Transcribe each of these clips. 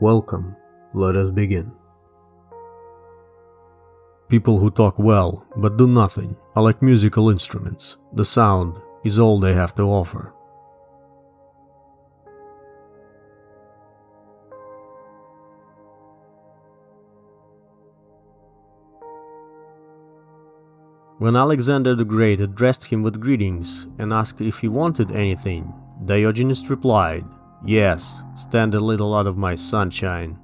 Welcome, let us begin. People who talk well but do nothing are like musical instruments. The sound is all they have to offer. When Alexander the Great addressed him with greetings and asked if he wanted anything, Diogenes replied, "Yes, stand a little out of my sunshine."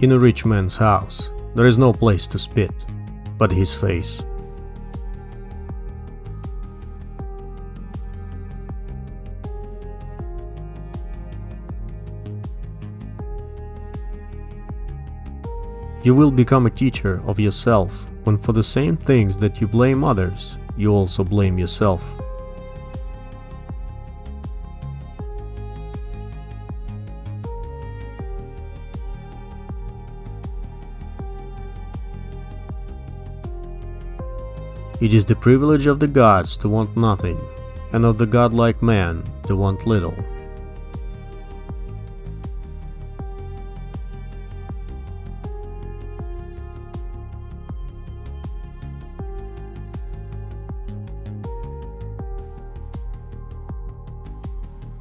In a rich man's house, there is no place to spit but his face. You will become a teacher of yourself when for the same things that you blame others, you also blame yourself. It is the privilege of the gods to want nothing, and of the godlike man to want little.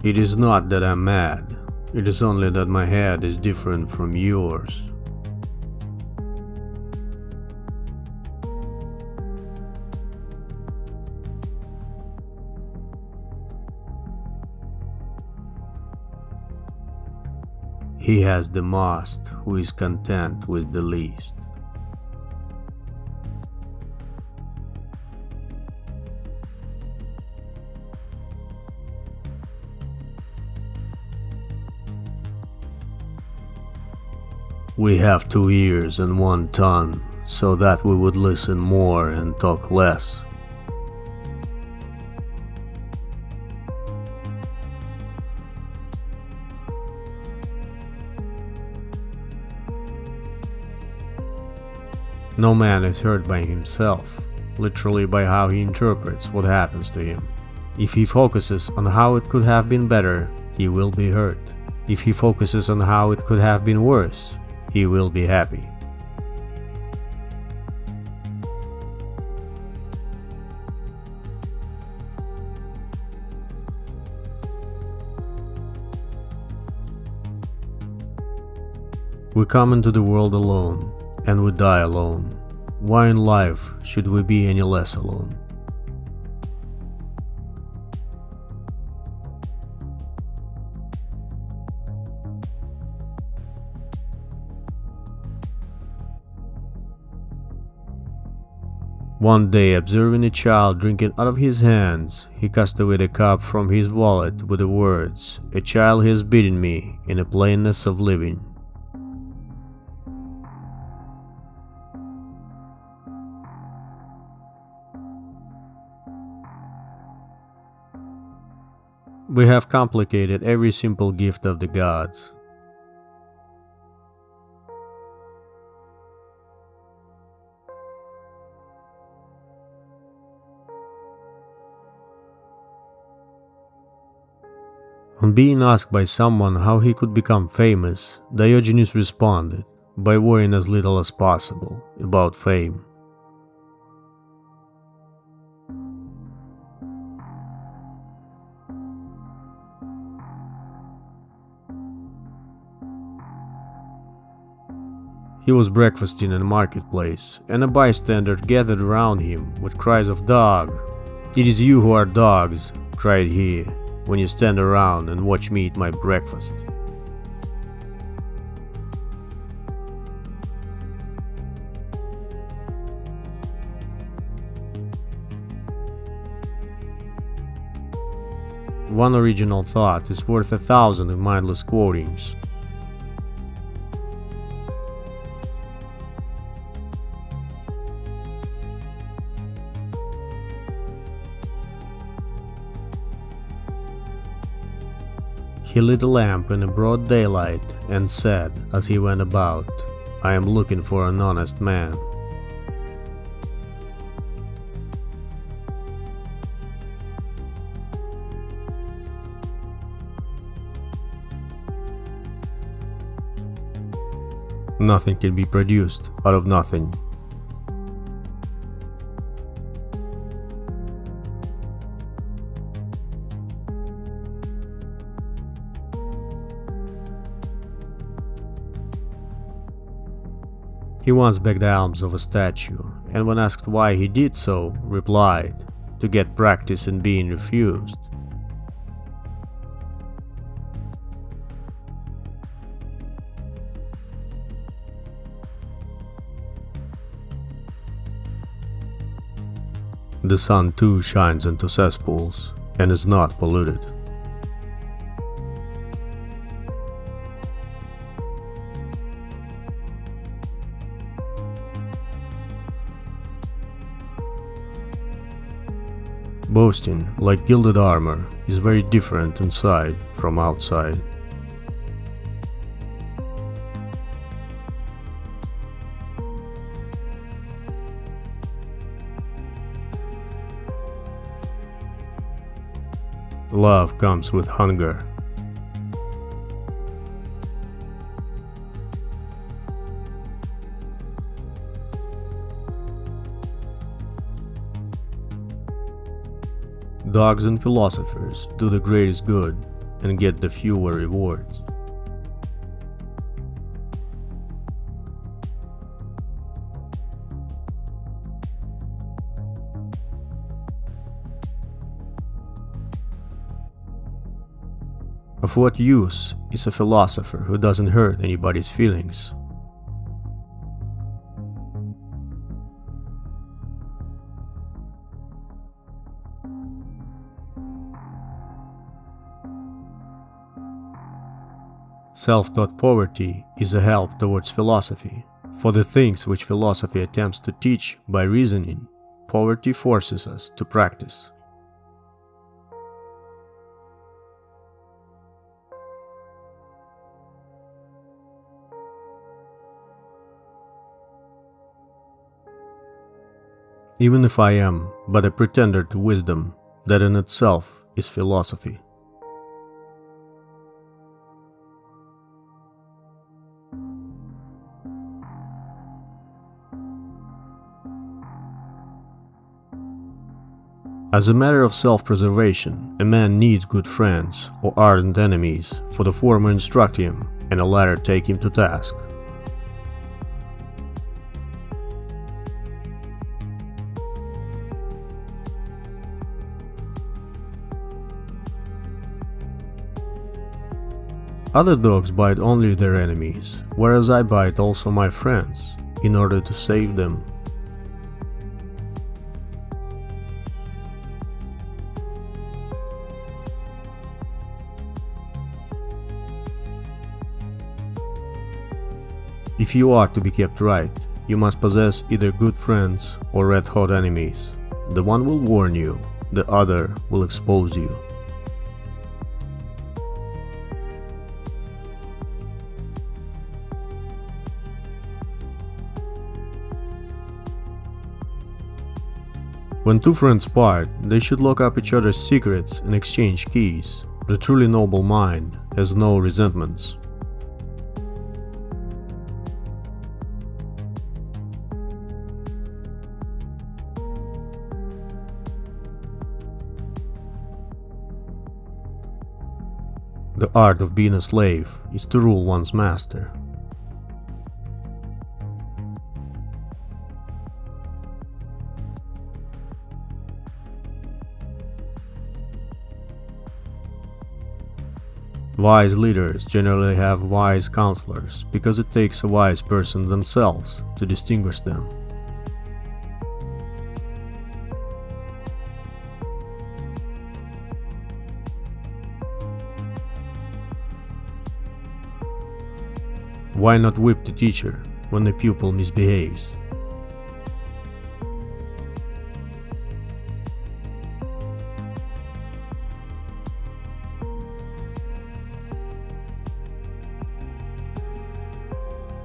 It is not that I'm mad, it is only that my head is different from yours. He has the most who is content with the least. We have 2 ears and 1 tongue, so that we would listen more and talk less. No man is hurt by himself, literally by how he interprets what happens to him. If he focuses on how it could have been better, he will be hurt. If he focuses on how it could have been worse, he will be happy. We come into the world alone, and we die alone. Why in life should we be any less alone? One day, observing a child drinking out of his hands, he cast away the cup from his wallet with the words, "A child has beaten me," in the plainness of living. We have complicated every simple gift of the gods. On being asked by someone how he could become famous, Diogenes responded, by worrying as little as possible about fame. He was breakfasting in a marketplace, and a bystander gathered around him with cries of "Dog! It is you who are dogs," cried he, "when you stand around and watch me eat my breakfast." One original thought is worth 1,000 of mindless quotings. He lit a lamp in the broad daylight and said, as he went about, "I am looking for an honest man." nothing can be produced out of nothing. He once begged alms of a statue, and when asked why he did so, replied, "To get practice in being refused." The sun too shines into cesspools and is not polluted. Boasting, like gilded armor, is very different inside from outside. Love comes with hunger. Dogs and philosophers do the greatest good and get the fewer rewards. Of what use is a philosopher who doesn't hurt anybody's feelings? Self-taught poverty is a help towards philosophy. For the things which philosophy attempts to teach by reasoning, poverty forces us to practice. Even if I am but a pretender to wisdom, that in itself is philosophy. As a matter of self-preservation, a man needs good friends or ardent enemies, for the former instruct him and the latter take him to task. Other dogs bite only their enemies, whereas I bite also my friends, in order to save them. If you are to be kept right, you must possess either good friends or red-hot enemies. The one will warn you, the other will expose you. When two friends part, they should lock up each other's secrets and exchange keys. The truly noble mind has no resentments. The art of being a slave is to rule one's master. Wise leaders generally have wise counselors, because it takes a wise person themselves to distinguish them. Why not whip the teacher when the pupil misbehaves?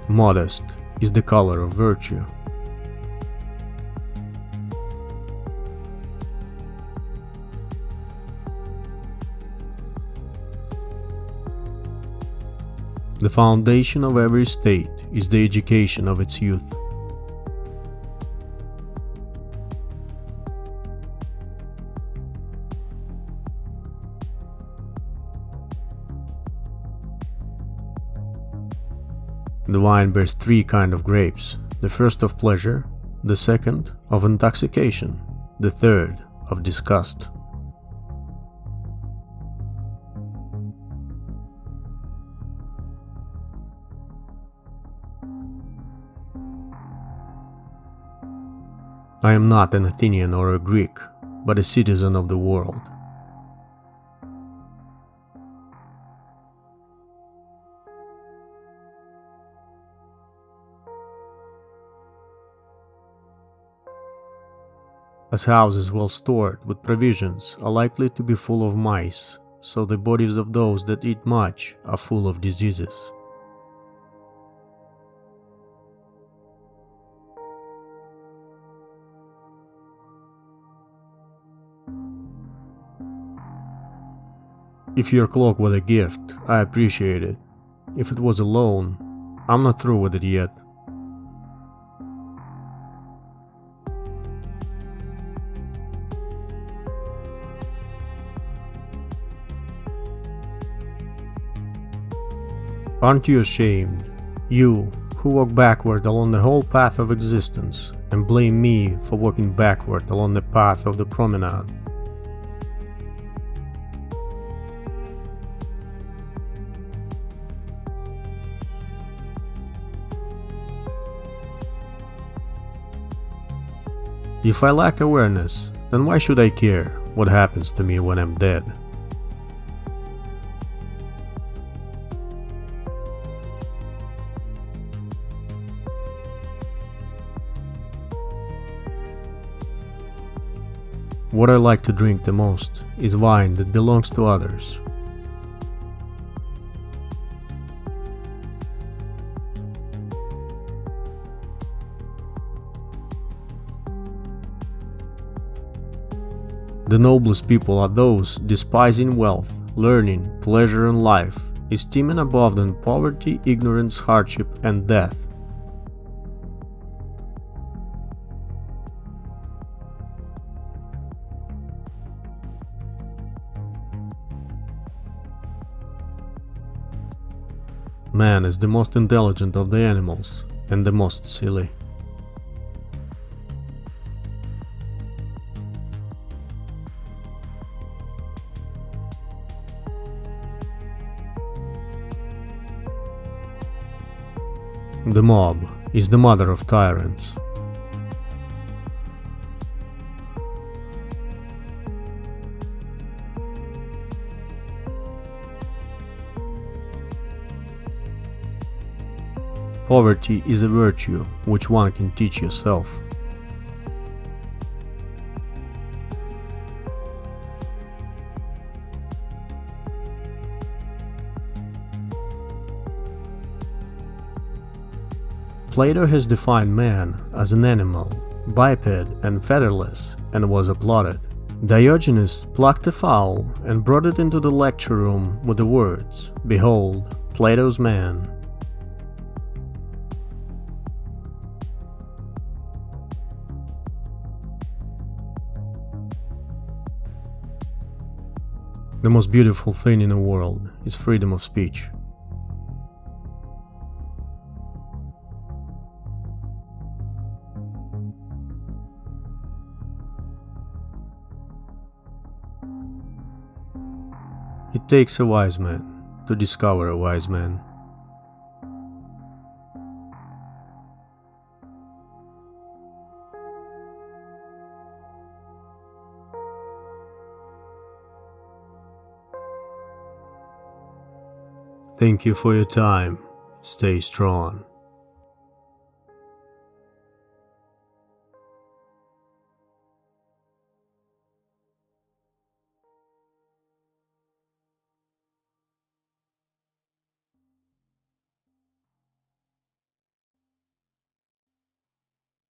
Modest is the color of virtue. The foundation of every state is the education of its youth. The vine bears three kinds of grapes, the first of pleasure, the second of intoxication, the third of disgust. I am not an Athenian or a Greek, but a citizen of the world. As houses well stored with provisions are likely to be full of mice, so the bodies of those that eat much are full of diseases. If your cloak was a gift, I appreciate it. If it was a loan, I'm not through with it yet. Aren't you ashamed, you who walk backward along the whole path of existence, and blame me for walking backward along the path of the promenade? If I lack awareness, then why should I care what happens to me when I'm dead? What I like to drink the most is wine that belongs to others. The noblest people are those despising wealth, learning, pleasure and life, esteeming above them poverty, ignorance, hardship and death. Man is the most intelligent of the animals, and the most silly. The mob is the mother of tyrants. Poverty is a virtue which one can teach yourself. Plato has defined man as an animal, biped and featherless, and was applauded. Diogenes plucked a fowl and brought it into the lecture room with the words, "Behold, Plato's man." The most beautiful thing in the world is freedom of speech. It takes a wise man to discover a wise man. Thank you for your time. Stay strong.